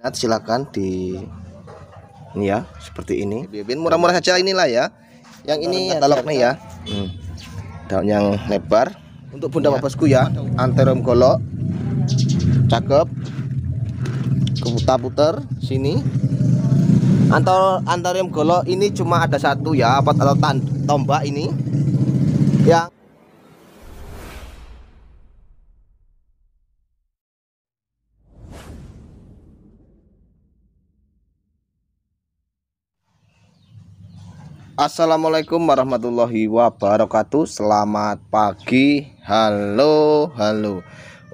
Nah, silakan di ini ya, seperti ini. Bebean murah-murah saja inilah ya. Yang ini katalognya ya. Daun yang lebar untuk bunda ya. Bosku ya. Anthurium golok. Cakep. Keputar-putar sini. Anthurium golok ini cuma ada satu ya, pot atau tombak ini. Yang Assalamualaikum warahmatullahi wabarakatuh. Selamat pagi. Halo, halo.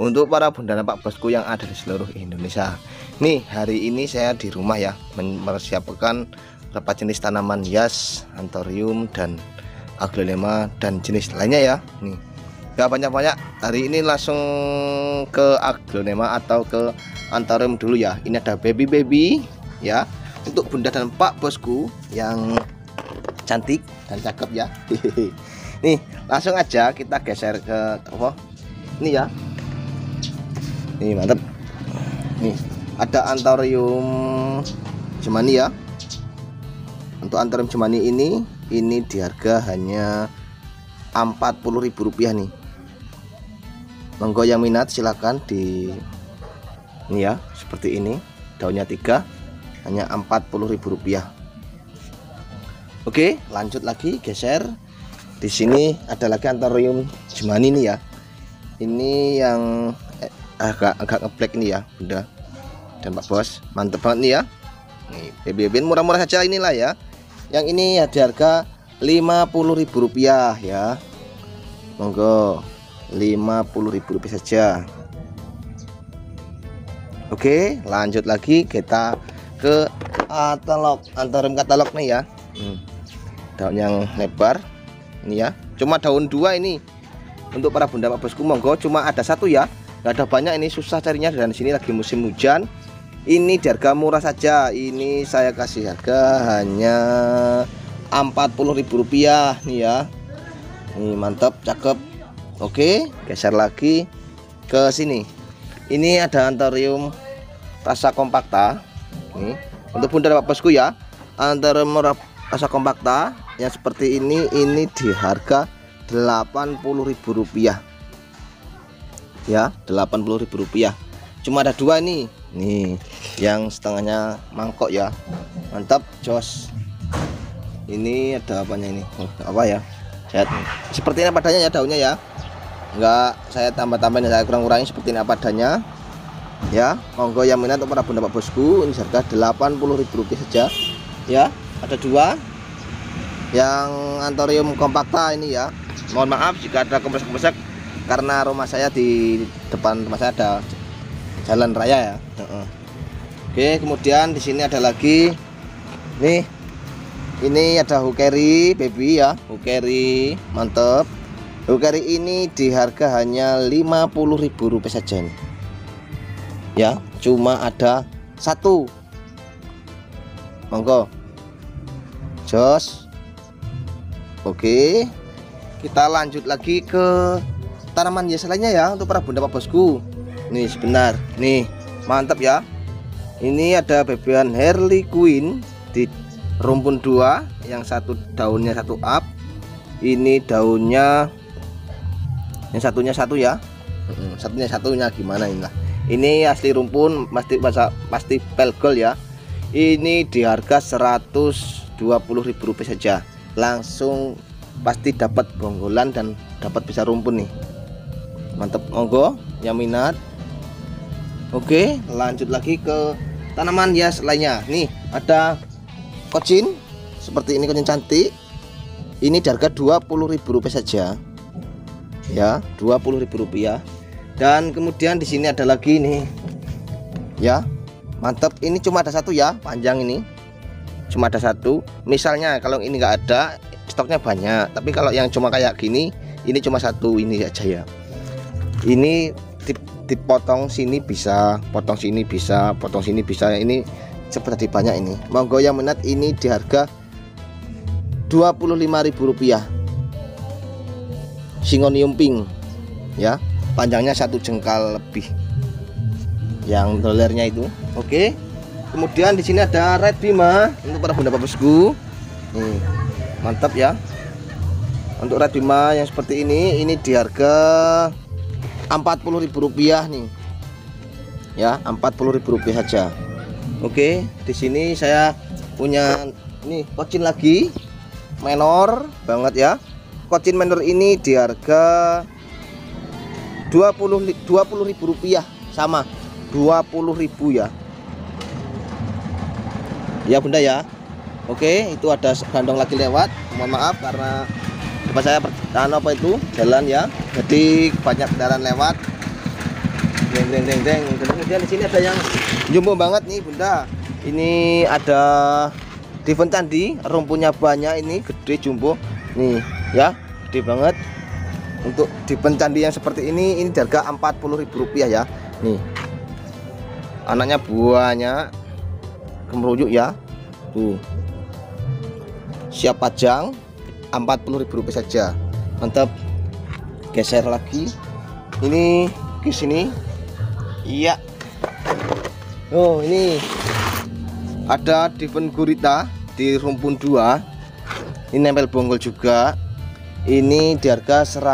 Untuk para bunda dan pak bosku yang ada di seluruh Indonesia. Nih, hari ini saya di rumah ya, mempersiapkan beberapa jenis tanaman hias, anthurium dan aglaonema dan jenis lainnya ya. Nih, gak banyak-banyak. Hari ini langsung ke aglaonema atau ke anthurium dulu ya. Ini ada baby ya. Untuk bunda dan pak bosku yang cantik dan cakep ya. Nih, langsung aja kita geser ke apa? Ini ya. Nih, mantap. Nih, ada anthurium cemani ya. Untuk anthurium cemani ini di harga hanya Rp40.000 nih. Monggo yang minat silakan di ini ya, seperti ini. Daunnya 3 hanya Rp40.000. Oke, lanjut lagi, geser. Di sini ada lagi anthurium cemani nih ya. Ini yang agak ngeblek nih ya, bunda dan pak bos. Mantep banget nih ya. Nih, bebean murah-murah saja inilah ya. Yang ini ya di harga Rp50.000 ya. Monggo, Rp50.000 saja. Oke, lanjut lagi kita ke katalog anthurium katalog nih ya. Daun yang lebar ini ya, cuma daun 2 ini. Untuk para bunda pak bosku monggo, cuma ada satu ya, nggak ada banyak, ini susah carinya. Dan sini lagi musim hujan, ini di harga murah saja. Ini saya kasih harga hanya Rp40.000 nih ya. Ini mantap, cakep. Oke, geser lagi ke sini. Ini ada anthurium rasa kompakta nih. Untuk bunda pak bosku ya, anthurium rasa kompakta yang seperti ini di harga Rp80.000 ya. Rp80.000 cuma ada 2 nih yang setengahnya mangkok ya. Mantap, jos. Ini ada apanya ini? Apa ya, saya seperti ini padanya ya, daunnya ya, enggak saya tambah-tambahin, saya kurang-kurangin seperti ini padanya ya. Monggo yang minat untuk para bunda pak bosku, ini harga Rp80.000 saja ya. Ada 2 yang anthurium kompakta ini ya. Mohon maaf jika ada kempes-kempes karena rumah saya, di depan rumah saya ada jalan raya ya. Oke, kemudian di sini ada lagi nih, ini ada hukeri baby ya. Hukeri mantep. Hukeri ini di harga hanya Rp50.000 saja nih ya, cuma ada 1. Monggo, jos. Oke, kita lanjut lagi ke tanaman hias lainnya ya. Untuk para bunda pak bosku nih, sebentar nih, mantap ya. Ini ada bebean Harlequin di rumpun 2, yang satu daunnya 1 up, ini daunnya yang satunya 1 ya, satunya gimana inilah. Ini asli rumpun, pasti pelgol ya. Ini di harga Rp120.000 saja. Langsung pasti dapat bonggolan dan dapat bisa rumpun nih. Mantap, monggo yang minat. Oke, lanjut lagi ke tanaman hias lainnya. Nih, ada kojin seperti ini, kojin cantik. Ini di harga Rp20.000 saja. Ya, Rp20.000. Dan kemudian di sini ada lagi nih. Ya. Mantap, ini cuma ada 1 ya, panjang ini. Cuma ada 1. Misalnya kalau ini enggak ada, stoknya banyak. Tapi kalau yang cuma kayak gini, ini cuma 1 ini aja ya. Ini dipotong sini bisa, potong sini bisa, potong sini bisa. Ini seperti banyak ini. Monggo yang minat, ini di harga Rp25.000. Singonium pink ya. Panjangnya 1 jengkal lebih. Yang dolernya itu. Oke, Kemudian di sini ada Red Bima untuk para bunda bapesku. Nih, mantap ya. Untuk Red Bima yang seperti ini di harga Rp40.000 nih. Ya, Rp40.000 saja. Oke, di sini saya punya nih kocin lagi. Menor banget ya. Kocin menor ini di harga Rp20.000 sama. 20.000 ya. Ya bunda ya. Oke, itu ada gandong lagi lewat. Mohon maaf karena tempat saya jalan ya. Jadi banyak kendaraan lewat. Kemudian di sini ada yang jumbo banget nih bunda. Ini ada event candi, rumpunya banyak ini, gede jumbo. Nih ya, gede banget. Untuk event candi yang seperti ini di harga Rp40.000 ya. Nih. Anaknya banyak. Kemerujuk ya, tuh siap pajang Rp40.000 saja, mantap. Geser lagi ini ke sini, iya. Oh ini ada di penggurita di rumpun 2 ini, nempel bonggol juga. Ini di harga 140.000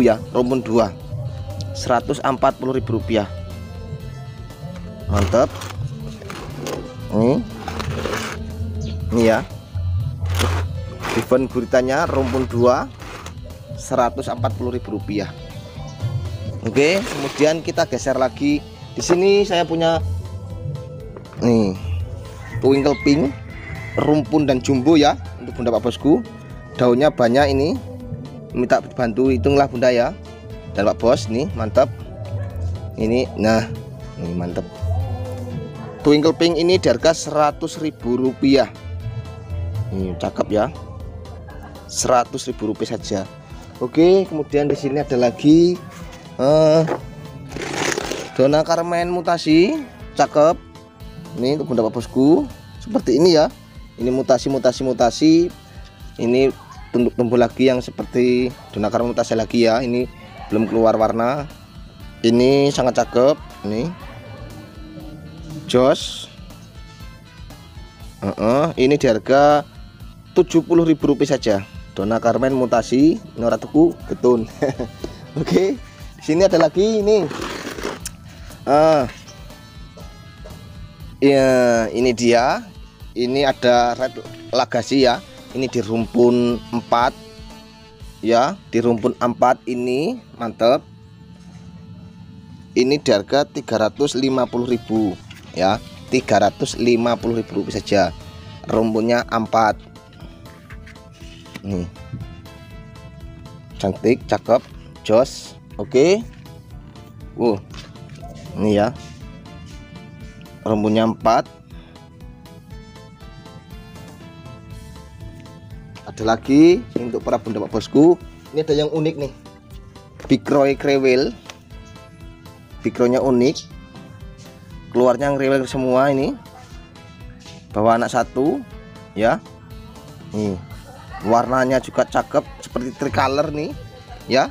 ya, rumpun 2 Rp140.000. Mantap ini ya, event guritanya rumpun 2 Rp140.000. Oke, kemudian kita geser lagi. Di sini saya punya nih twinkle pink, rumpun dan jumbo ya untuk bunda pak bosku. Daunnya banyak ini, minta bantu hitunglah bunda ya dan pak bos. Nih mantap ini, nah ini mantap. Twinkle pink ini di harga Rp100.000. Ini cakep ya. Rp100.000 saja. Oke, kemudian di sini ada lagi Dona Carmen mutasi, cakep. Ini untuk bunda pak bosku seperti ini ya. Ini mutasi. Ini tumbuh lagi yang seperti Dona Carmen mutasi lagi ya. Ini belum keluar warna. Ini sangat cakep nih. Jos, ini di harga Rp70.000 saja. Dona Carmen mutasi, noratuku getun. Oke, sini ada lagi ini. Ya, ini dia. Ini ada Red Legasi ya. Ini di rumpun 4 ya, di rumpun 4 ini mantep. Ini di harga Rp350.000. Ya, Rp350.000 saja. Rumpunnya 4. Nih. Cantik, cakep, jos. Oke. Wow. Ini ya. Rumpunnya 4. Ada lagi untuk para bunda pak bosku. Ini ada yang unik nih. Bicroie creweel. Bicroie-nya unik. Keluarnya ngeriwil semua ini, bawa anak satu ya. Nih warnanya juga cakep seperti tricolor nih ya.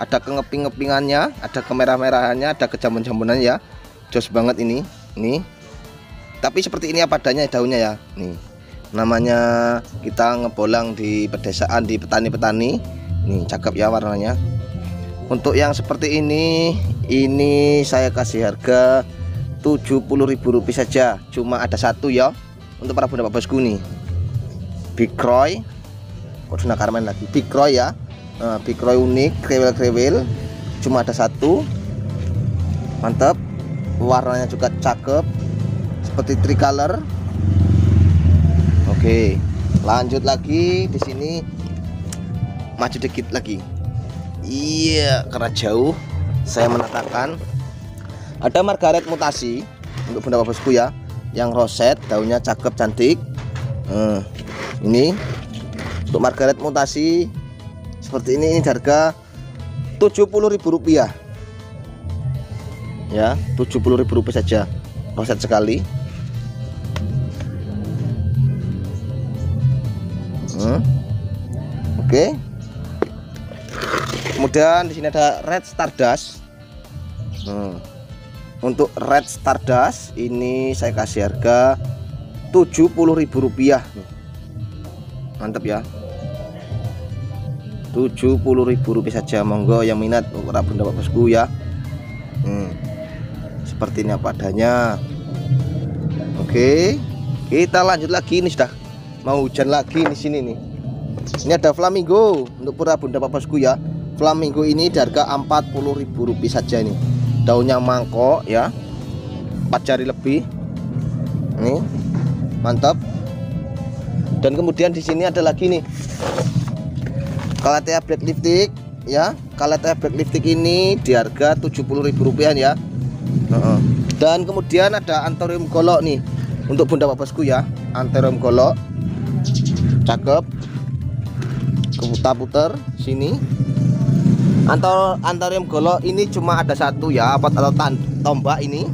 Ada kengeping-ngepingannya, ada kemerah-merahannya, ada kejamun-jamunan ya. Jos banget ini nih. Tapi seperti ini apa adanya daunnya ya. Nih namanya kita ngebolang di pedesaan, di petani-petani. Nih cakep ya warnanya. Untuk yang seperti ini saya kasih harga Rp70.000 saja. Cuma ada satu ya untuk para bunda pak bosku nih. Big Roy, Dona Carmen lagi. Big Roy ya. Big Roy unik, krewel-krewel. Cuma ada satu. Mantap. Warnanya juga cakep. Seperti tricolor. Oke, lanjut lagi di sini. Maju dikit lagi. Iya, karena jauh saya menatakan. Ada Margaret mutasi untuk bunda bosku ya, yang roset, daunnya cakep cantik. Ini untuk Margaret mutasi seperti ini harga Rp70.000 ya, Rp70.000 saja, roset sekali. Oke. Kemudian di sini ada Red Stardust. Untuk Red Stardust ini saya kasih harga Rp70.000. Mantap ya, Rp70.000 saja. Monggo yang minat, para bunda bosku ya. Seperti ini apa adanya. Oke, kita lanjut lagi. Ini sudah mau hujan lagi di sini nih. Ini ada flamingo untuk para bunda bosku ya. Flamingo ini di harga Rp40.000 saja ini. Daunnya mangkok ya, 4 jari lebih. Ini mantap. Dan kemudian di sini ada lagi nih, Kalathea Black Lipstick ya. Kalathea Black Lipstick ini di harga Rp70.000 ya. Dan kemudian ada Anthurium golok nih untuk bunda bosku ya. Anthurium golok cakep, keputar-putar sini. Anthurium golok ini cuma ada satu ya, apa atau tombak ini.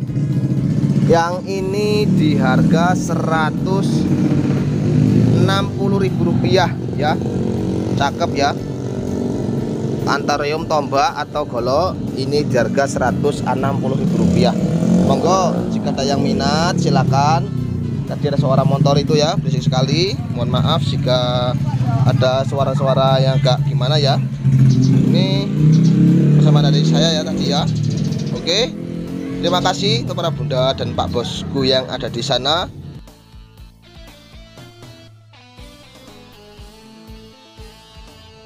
Yang ini di harga Rp160.000 ya. Cakep ya, Anthurium tombak atau golok ini di harga Rp160.000. Monggo jika ada yang minat silakan. Tadi ada suara motor itu ya, berisik sekali, mohon maaf jika ada suara-suara yang agak gimana ya. Ini bersama dari saya ya tadi ya. Oke, terima kasih untuk para bunda dan pak bosku yang ada di sana.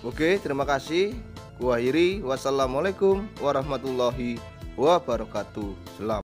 Oke, terima kasih. Gua akhiri. Wassalamualaikum warahmatullahi wabarakatuh. Selamat.